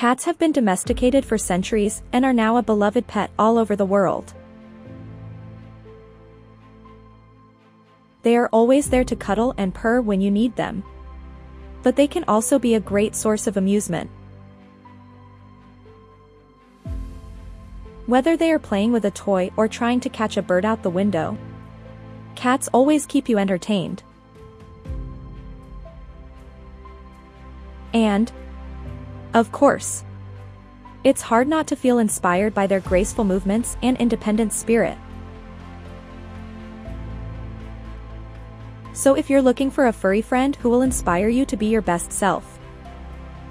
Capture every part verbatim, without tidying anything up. Cats have been domesticated for centuries and are now a beloved pet all over the world. They are always there to cuddle and purr when you need them. But they can also be a great source of amusement. Whether they are playing with a toy or trying to catch a bird out the window, cats always keep you entertained. And, of course, it's hard not to feel inspired by their graceful movements and independent spirit. So if you're looking for a furry friend who will inspire you to be your best self,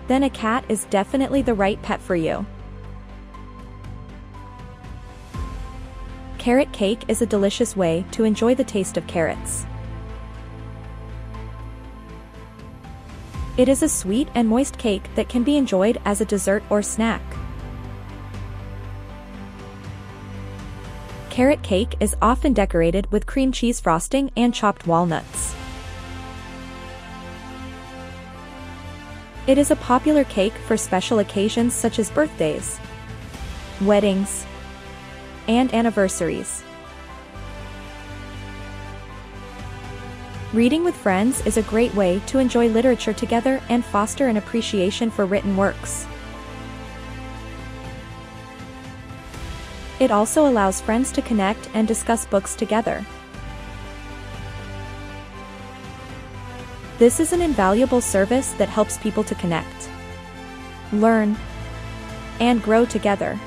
then a cat is definitely the right pet for you. Carrot cake is a delicious way to enjoy the taste of carrots. It is a sweet and moist cake that can be enjoyed as a dessert or snack. Carrot cake is often decorated with cream cheese frosting and chopped walnuts. It is a popular cake for special occasions such as birthdays, weddings, and anniversaries. Reading with friends is a great way to enjoy literature together and foster an appreciation for written works. It also allows friends to connect and discuss books together. This is an invaluable service that helps people to connect, learn, and grow together.